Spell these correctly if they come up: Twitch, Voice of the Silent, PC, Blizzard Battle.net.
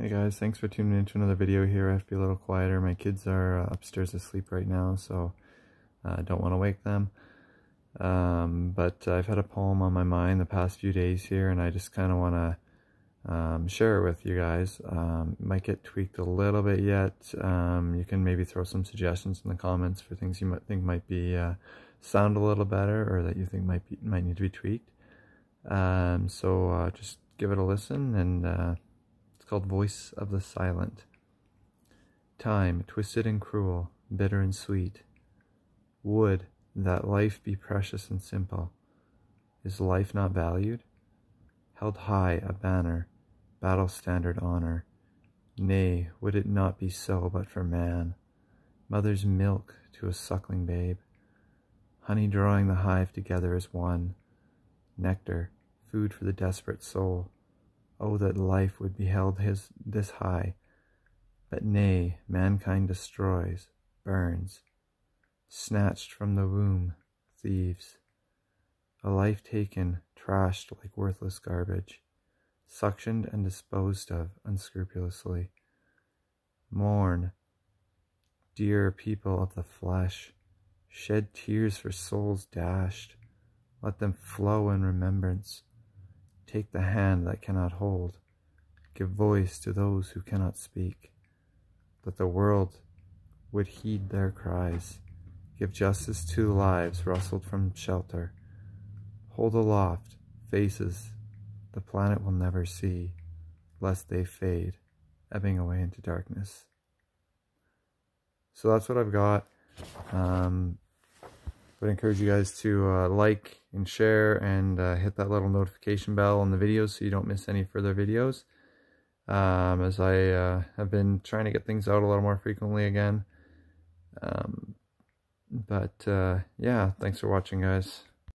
Hey guys, thanks for tuning in to another video here. I have to be a little quieter. My kids are upstairs asleep right now, so I don't want to wake them. But I've had a poem on my mind the past few days here, and I just kind of want to share it with you guys. It might get tweaked a little bit yet. You can maybe throw some suggestions in the comments for things you might think might be sound a little better, or that you think might need to be tweaked. So just give it a listen, and it's called Voice of the Silent. Time, twisted and cruel, bitter and sweet. Would that life be precious and simple? Is life not valued? Held high a banner, battle standard honor. Nay, would it not be so but for man? Mother's milk to a suckling babe. Honey drawing the hive together as one. Nectar, food for the desperate soul. Oh, that life would be held this high. But nay, mankind destroys, burns. Snatched from the womb, thieves. A life taken, trashed like worthless garbage. Suctioned and disposed of unscrupulously. Mourn, dear people of the flesh. Shed tears for souls dashed. Let them flow in remembrance. Take the hand that cannot hold. Give voice to those who cannot speak. That the world would heed their cries. Give justice to lives rustled from shelter. Hold aloft faces the planet will never see, lest they fade, ebbing away into darkness. So that's what I've got. But I encourage you guys to like and share, and hit that little notification bell on the videos so you don't miss any further videos. As I have been trying to get things out a little more frequently again. But yeah, thanks for watching, guys.